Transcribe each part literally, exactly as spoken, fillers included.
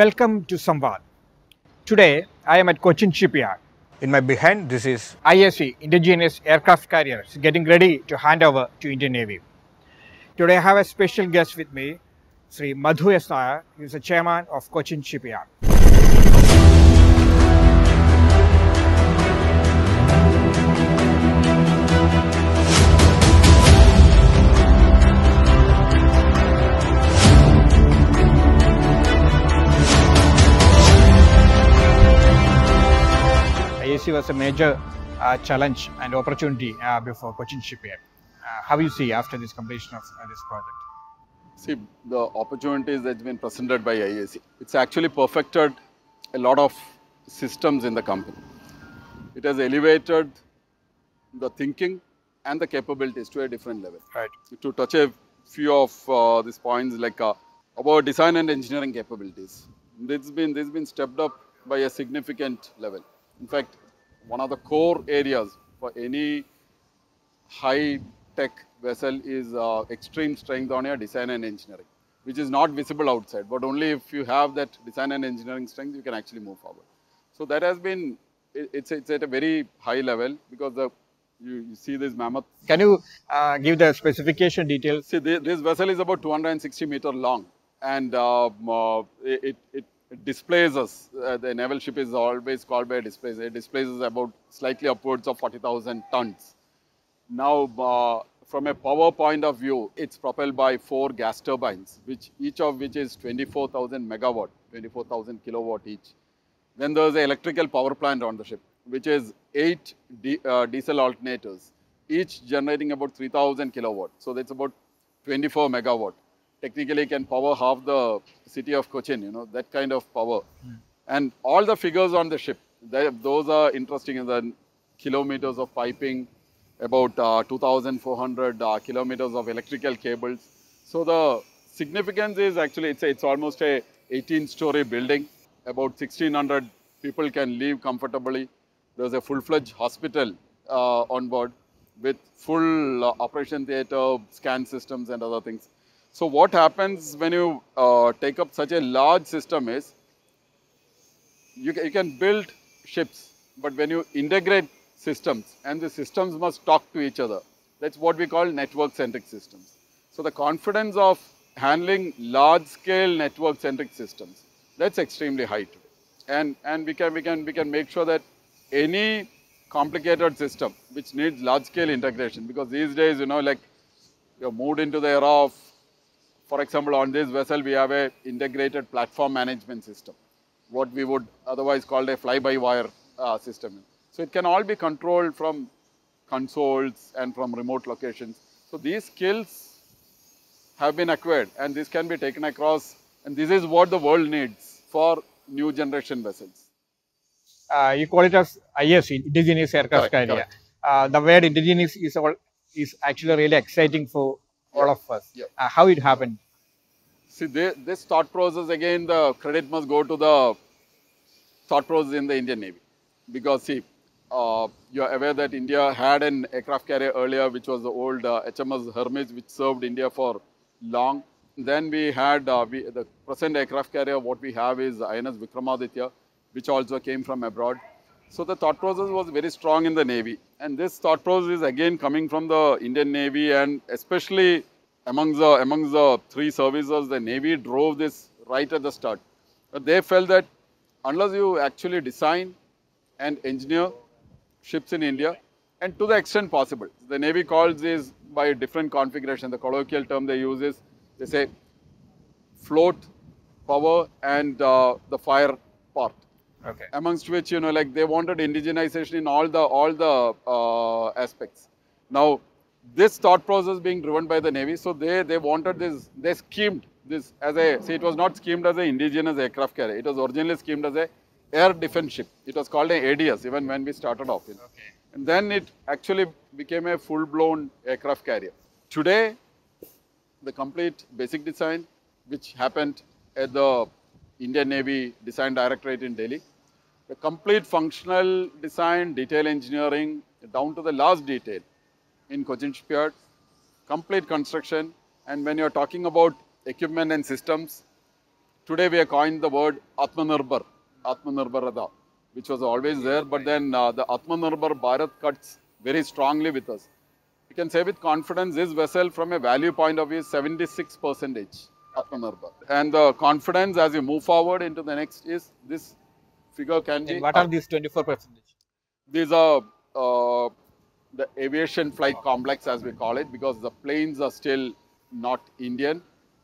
Welcome to Samvad. Today, I am at Cochin Shipyard. In my behind, this is I A C, Indigenous Aircraft Carriers, getting ready to hand over to Indian Navy. Today, I have a special guest with me, Sri Madhu S Nair, who is the chairman of Cochin Shipyard. I A C was a major uh, challenge and opportunity uh, before Cochin Shipyard. Uh, how you see after this completion of uh, this project? See, the opportunities that's been presented by I A C, it's actually perfected a lot of systems in the company. It has elevated the thinking and the capabilities to a different level. Right. To touch a few of uh, these points, like uh, about design and engineering capabilities, it's been this been stepped up by a significant level. In fact, one of the core areas for any high-tech vessel is uh, extreme strength on your design and engineering, which is not visible outside, but only if you have that design and engineering strength, you can actually move forward. So that has been, it, it's, it's at a very high level because the, you, you see this mammoth. Can you uh, give the specification details? See, this, this vessel is about two hundred sixty meters long and um, uh, it, it It displaces, uh, the naval ship is always called by a displacer. It displaces about slightly upwards of forty thousand tons. Now, uh, from a power point of view, it's propelled by four gas turbines, which each of which is twenty-four thousand megawatt, twenty-four thousand kilowatt each. Then there's an electrical power plant on the ship, which is eight di uh, diesel alternators, each generating about three thousand kilowatt. So that's about twenty-four megawatt. Technically can power half the city of Cochin, you know, that kind of power. Mm. And all the figures on the ship, they, those are interesting in the kilometers of piping, about uh, two thousand four hundred uh, kilometers of electrical cables. So the significance is actually, it's, a, it's almost a eighteen story building. About sixteen hundred people can live comfortably. There's a full-fledged hospital uh, on board with full uh, operation theater, scan systems and other things. So what happens when you uh, take up such a large system is, you, you can build ships, but when you integrate systems, and the systems must talk to each other, that's what we call network-centric systems. So the confidence of handling large-scale network-centric systems, that's extremely high today. And, and we, can, we, can, we can make sure that any complicated system which needs large-scale integration, because these days, you know, like you're moved into the era of, for example, on this vessel, we have an integrated platform management system, what we would otherwise call a fly-by-wire uh, system. So it can all be controlled from consoles and from remote locations. So these skills have been acquired and this can be taken across. And this is what the world needs for new generation vessels. Uh, you call it as I A C, Indigenous Aircraft Carrier. Uh, the word indigenous is, all, is actually really exciting for all of us. Yeah. Uh, how it happened? See, they, this thought process, again, the credit must go to the thought process in the Indian Navy. Because, see, uh, you are aware that India had an aircraft carrier earlier, which was the old uh, H M S Hermes, which served India for long. Then we had uh, we, the present aircraft carrier, what we have is I N S Vikramaditya, which also came from abroad. So the thought process was very strong in the Navy. And this thought process is again coming from the Indian Navy, and especially amongst the, amongst the three services, the Navy drove this right at the start. But they felt that unless you actually design and engineer ships in India, and to the extent possible, the Navy calls this by a different configuration. The colloquial term they use is, they say, float, power, and uh, the fire part. Okay. Amongst which, you know, like they wanted indigenization in all the all the uh, aspects. Now, this thought process being driven by the Navy, so they they wanted this. They schemed this as a. See, it was not schemed as an indigenous aircraft carrier. It was originally schemed as a air defense ship. It was called an A D S even when we started off. You know. Okay. And then it actually became a full-blown aircraft carrier. Today, the complete basic design, which happened at the Indian Navy Design Directorate in Delhi. The complete functional design, detail engineering, down to the last detail in Cochin Shipyard, complete construction. And when you're talking about equipment and systems, Today we have coined the word Atmanirbhar, Atmanirbharata, which was always there, but then uh, the Atmanirbhar Bharat cuts very strongly with us. You can say with confidence, this vessel from a value point of view is seventy-six percent Atmanirbhar. And the confidence as you move forward into the next is this figure can and be... What are these twenty-four percent? These are uh, the aviation flight complex as we call it, because the planes are still not Indian.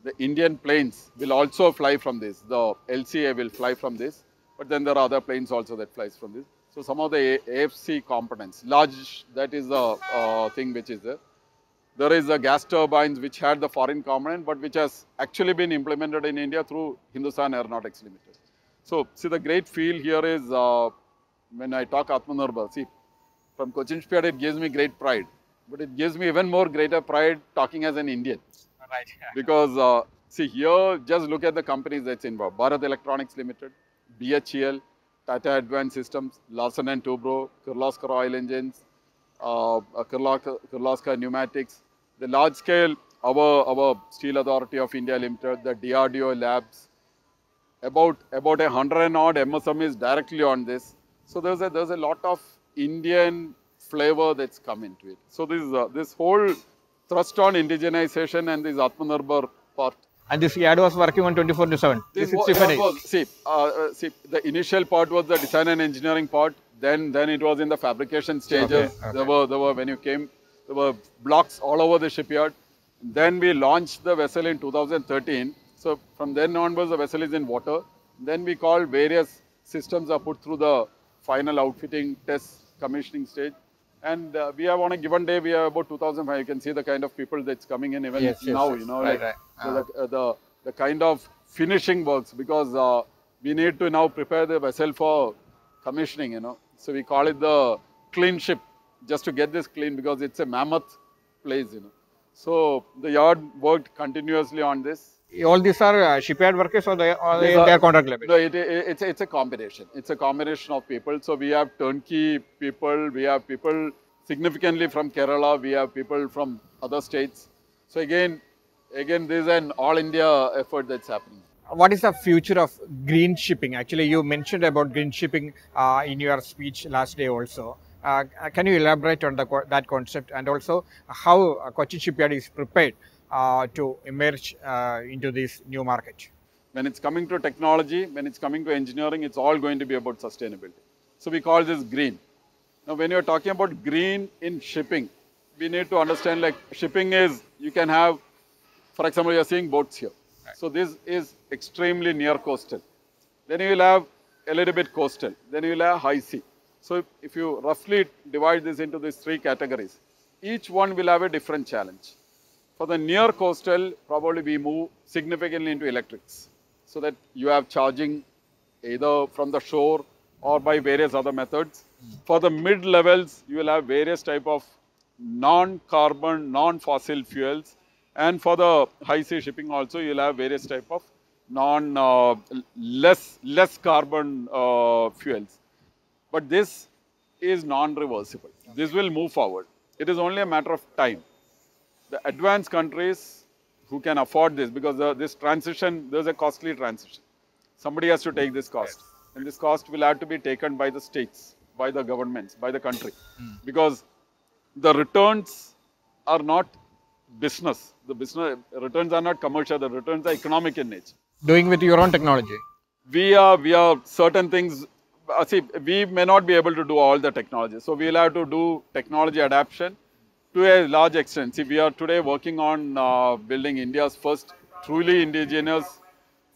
The Indian planes will also fly from this. The L C A will fly from this, but then there are other planes also that flies from this. So some of the A F C components, large, that is the uh, thing which is there. There is the gas turbines which had the foreign component, but which has actually been implemented in India through Hindustan Aeronautics Limited. So see, the great feel here is, uh, when I talk Atmanirbhar, see, from Cochin Shipyard it gives me great pride, but it gives me even more greater pride talking as an Indian. Right. Because uh, see, here just look at the companies that's involved. Bharat Electronics Limited, B H E L, Tata Advanced Systems, Larsen and Toubro, Kirloskar Oil Engines, uh, Kirloskar, Kirloskar Pneumatics, the large scale, our, our Steel Authority of India Limited, the D R D O labs, about about a hundred and odd M S M Es directly on this. So there's a, there's a lot of Indian flavor that's come into it. So this, uh, this whole thrust on indigenization and this Atmanirbhar part. And this yard was working on twenty-four seven. This was, see, uh, see, the initial part was the design and engineering part. Then, then it was in the fabrication stages. Okay, okay. There were, there were when you came, there were blocks all over the shipyard. Then we launched the vessel in two thousand thirteen. So from then onwards, the vessel is in water. Then we called various systems are put through the final outfitting, test, commissioning stage. And uh, we have on a given day, we have about two thousand five hundred. You can see the kind of people that's coming in even yes, now, yes, you know, right, like right. So uh -huh. the, uh, the, the kind of finishing works, because uh, we need to now prepare the vessel for commissioning, you know. So we call it the clean ship, just to get this clean, because it's a mammoth place, you know. So the yard worked continuously on this. All these are uh, shipyard workers or they, or they are, they are contract labor? No, it, it, it's, it's a combination. It's a combination of people. So we have turnkey people, we have people significantly from Kerala, we have people from other states. So again, again, this is an all India effort that's happening. What is the future of green shipping? Actually, you mentioned about green shipping uh, in your speech last day also. Uh, can you elaborate on the, that concept, and also how Cochin Shipyard is prepared Uh, to emerge uh, into this new market? When it's coming to technology, when it's coming to engineering, it's all going to be about sustainability. So we call this green. Now when you're talking about green in shipping, we need to understand, like, shipping is, you can have, for example, you're seeing boats here. Right. So this is extremely near coastal. Then you will have a little bit coastal. Then you will have high sea. So if, if you roughly divide this into these three categories, each one will have a different challenge. For the near coastal, probably we move significantly into electrics, so that you have charging either from the shore or by various other methods. For the mid levels, you will have various type of non-carbon, non-fossil fuels, and for the high sea shipping also, you will have various type of non, uh, less, less carbon uh, fuels. But this is non-reversible. This will move forward. It is only a matter of time. The advanced countries who can afford this, because the, this transition, there's a costly transition. Somebody has to take this cost. Yes. And this cost will have to be taken by the states, by the governments, by the country. Mm. Because the returns are not business. The business returns are not commercial. The returns are economic in nature. Doing with your own technology. We are, we are certain things. See, we may not be able to do all the technology. So we'll have to do technology adaptation. To a large extent, see, we are today working on uh, building India's first truly indigenous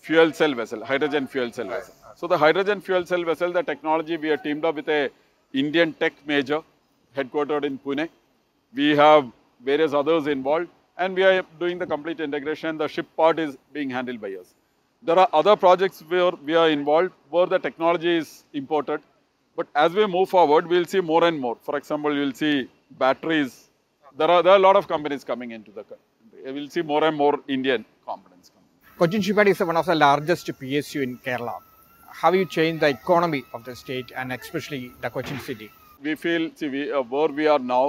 fuel cell vessel, hydrogen fuel cell vessel. So the hydrogen fuel cell vessel, the technology, we are teamed up with a Indian tech major headquartered in Pune. We have various others involved, and we are doing the complete integration. The ship part is being handled by us. There are other projects where we are involved, where the technology is imported. But as we move forward, we will see more and more. For example, you will see batteries. There are, there are a lot of companies coming into the country. We'll see more and more Indian components coming. Cochin Shipyard is one of the largest P S U in Kerala. How you change the economy of the state, and especially the Cochin city? We feel, see, we, uh, where we are now,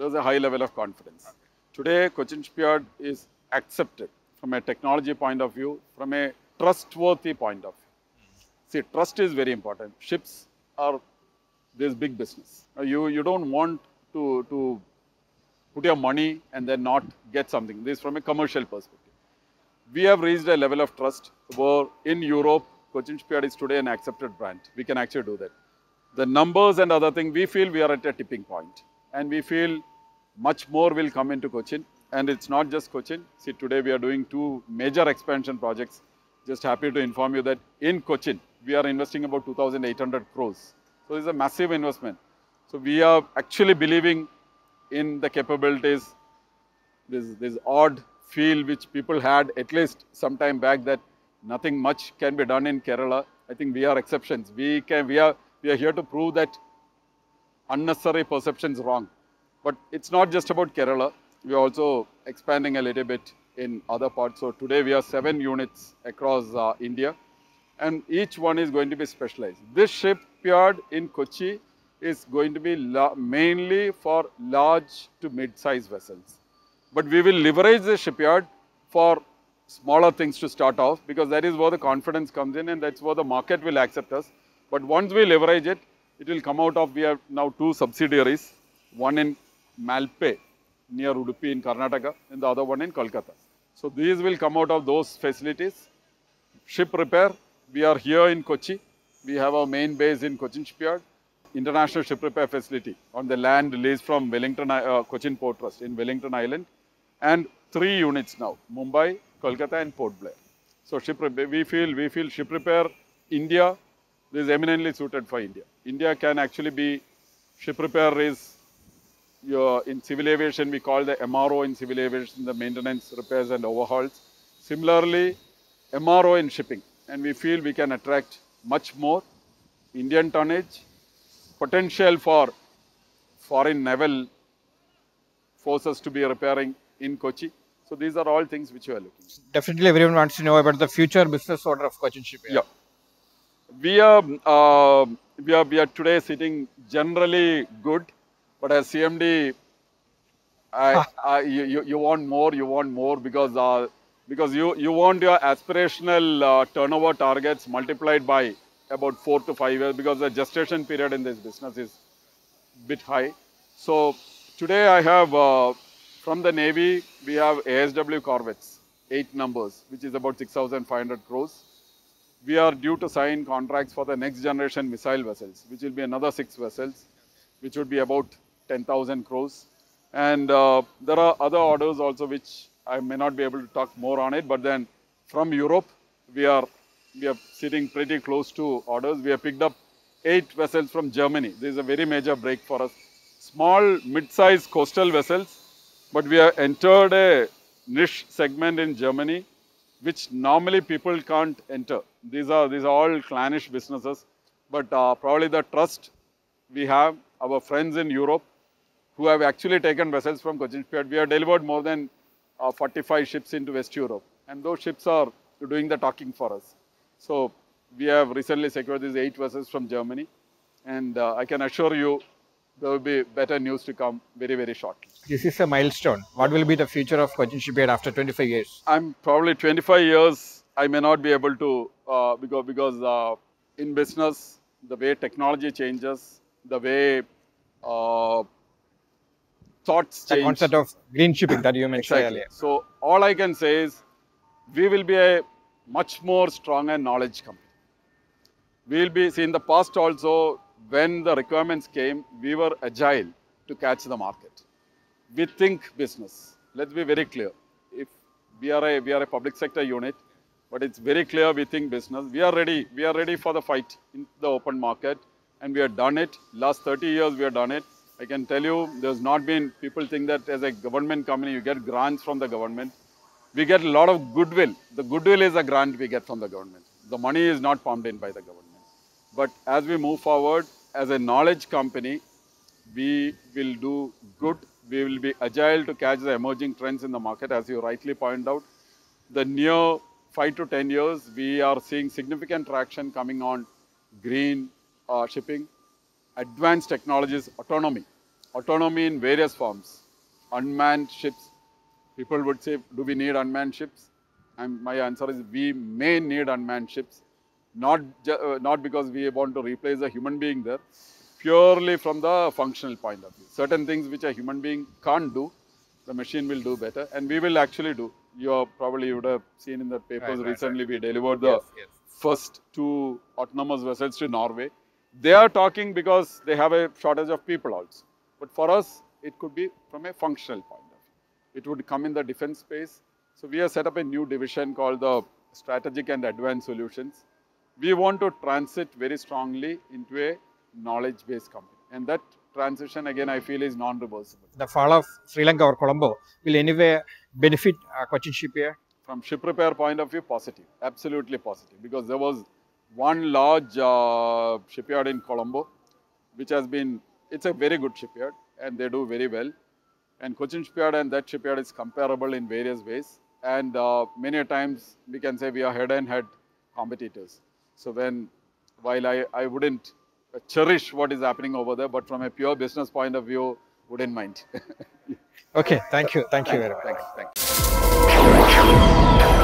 there's a high level of confidence. Okay. Today, Cochin Shipyard is accepted from a technology point of view, from a trustworthy point of view. See, trust is very important. Ships are this big business. You, you don't want to, to put your money and then not get something. This is from a commercial perspective. We have reached a level of trust where in Europe, Cochin Shipyard is today an accepted brand. We can actually do that. The numbers and other things, we feel we are at a tipping point. And we feel much more will come into Cochin. And it's not just Cochin. See, today we are doing two major expansion projects. Just happy to inform you that in Cochin, we are investing about two thousand eight hundred crores. So it's a massive investment. So we are actually believing in the capabilities, this, this odd feel which people had at least some time back that nothing much can be done in Kerala. I think we are exceptions. We can, we are... We are here to prove that unnecessary perceptions wrong. But it's not just about Kerala. We are also expanding a little bit in other parts. So today we are seven units across uh, India, and each one is going to be specialized. This shipyard in Kochi is going to be mainly for large to mid-sized vessels. But we will leverage the shipyard for smaller things to start off, because that is where the confidence comes in and that's where the market will accept us. But once we leverage it, it will come out of, we have now two subsidiaries, one in Malpe, near Udupi in Karnataka, and the other one in Kolkata. So these will come out of those facilities. Ship repair, we are here in Kochi. We have our main base in Cochin Shipyard. International ship repair facility on the land leased from Wellington, uh, Cochin Port Trust in Wellington Island. And three units now, Mumbai, Kolkata and Port Blair. So ship repair, we feel, we feel ship repair, India, this is eminently suited for India. India can actually be, ship repair is, your, in civil aviation, we call the M R O in civil aviation, the maintenance, repairs and overhauls. Similarly, M R O in shipping, and we feel we can attract much more Indian tonnage, potential for foreign naval forces to be repairing in Kochi. So these are all things which you are looking at. Definitely everyone wants to know about the future business order of Cochin Shipyard. Yeah. We are, uh, we are, we are today sitting generally good, but as C M D, I, I, you, you want more, you want more because, uh, because you, you want your aspirational uh, turnover targets multiplied by about four to five years because the gestation period in this business is a bit high. So today I have, uh, from the Navy, we have A S W Corvettes, eight numbers, which is about six thousand five hundred crores. We are due to sign contracts for the next generation missile vessels, which will be another six vessels, which would be about ten thousand crores. And uh, there are other orders also, which I may not be able to talk more on it. But then from Europe, we are, we are sitting pretty close to orders. We have picked up eight vessels from Germany. This is a very major break for us. Small, mid-sized coastal vessels, but we have entered a niche segment in Germany, which normally people can't enter. These are, these are all clannish businesses, but uh, probably the trust we have, our friends in Europe, who have actually taken vessels from Cochin Shipyard. We have delivered more than uh, forty-five ships into West Europe, and those ships are doing the talking for us. So we have recently secured these eight vessels from Germany, and uh, I can assure you there will be better news to come very, very shortly. This is a milestone. What will be the future of Cochin Shipyard after twenty-five years? I'm probably twenty-five years, I may not be able to, uh, because, because uh, in business, the way technology changes, the way uh, thoughts change. The concept of green shipping that you mentioned exactly. earlier. So all I can say is, we will be a much more stronger knowledge company. We will be, see in the past also, when the requirements came, we were agile to catch the market. We think business. Let's be very clear. If we are a, we are a public sector unit, but it's very clear we think business. We are ready. We are ready for the fight in the open market, and we have done it. Last thirty years, we have done it. I can tell you, there's not been, people think that as a government company, you get grants from the government. We get a lot of goodwill. The goodwill is a grant we get from the government. The money is not pumped in by the government. But as we move forward, as a knowledge company, we will do good. We will be agile to catch the emerging trends in the market, as you rightly point out. The near five to ten years, we are seeing significant traction coming on green uh, shipping, advanced technologies, autonomy. Autonomy in various forms. Unmanned ships. People would say, do we need unmanned ships? I'm, my answer is we may need unmanned ships, not, uh, not because we want to replace a human being there, purely from the functional point of view. Certain things which a human being can't do, the machine will do better, and we will actually do. You probably would have seen in the papers right, recently right, right. we delivered the yes, yes. first two autonomous vessels to Norway. They are talking because they have a shortage of people also. But for us, it could be from a functional point of view. It would come in the defense space. So we have set up a new division called the Strategic and Advanced Solutions. We want to transit very strongly into a knowledge-based company. And that transition, again, I feel is non-reversible. The fall of Sri Lanka or Colombo will anyway benefit uh, Cochin Shipyard? From ship repair point of view, positive. Absolutely positive. Because there was one large uh, shipyard in Colombo, which has been, it's a very good shipyard and they do very well. And Cochin Shipyard and that shipyard is comparable in various ways. And uh, many times we can say we are head and head competitors. So when, while I, I wouldn't cherish what is happening over there, but from a pure business point of view, wouldn't mind. Okay, thank you. Thank you very much. Thanks. Thanks.